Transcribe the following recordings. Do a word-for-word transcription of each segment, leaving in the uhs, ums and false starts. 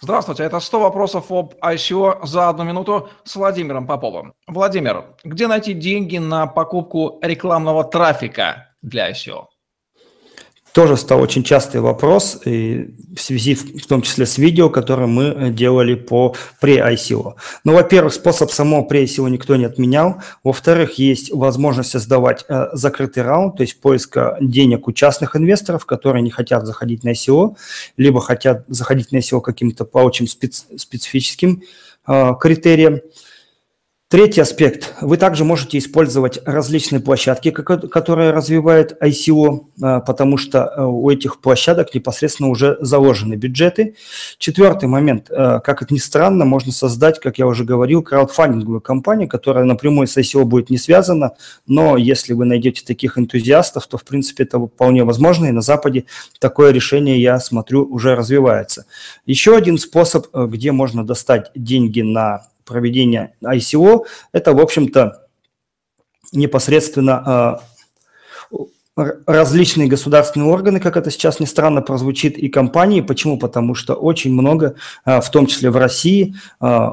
Здравствуйте, это сто вопросов об ай си о за одну минуту с Владимиром Поповым. Владимир, где найти деньги на покупку рекламного трафика для ай си о? Тоже стал очень частый вопрос и в связи в том числе с видео, которое мы делали по пре-ай си о. Ну, во-первых, способ самого пре-ай си о никто не отменял. Во-вторых, есть возможность создавать э, закрытый раунд, то есть поиска денег у частных инвесторов, которые не хотят заходить на ай си о, либо хотят заходить на ай си о каким-то по очень специ специфическим э, критериям. Третий аспект. Вы также можете использовать различные площадки, которые развивают ай си о, потому что у этих площадок непосредственно уже заложены бюджеты. Четвертый момент. Как это ни странно, можно создать, как я уже говорил, краудфандинговую компанию, которая напрямую с ай си о будет не связана, но если вы найдете таких энтузиастов, то в принципе это вполне возможно, и на Западе такое решение, я смотрю, уже развивается. Еще один способ, где можно достать деньги на проведение ай си о, это, в общем-то, непосредственно э, различные государственные органы, как это сейчас ни странно прозвучит, и компании. Почему? Потому что очень много, э, в том числе в России, э,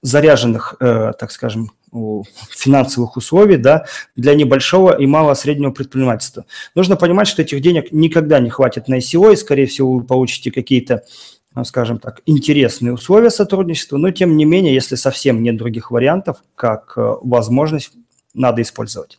заряженных, э, так скажем, финансовых условий, да, для небольшого и малого среднего предпринимательства. Нужно понимать, что этих денег никогда не хватит на ай си о, и, скорее всего, вы получите какие-то, скажем так, интересные условия сотрудничества, но тем не менее, если совсем нет других вариантов, как возможность, надо использовать.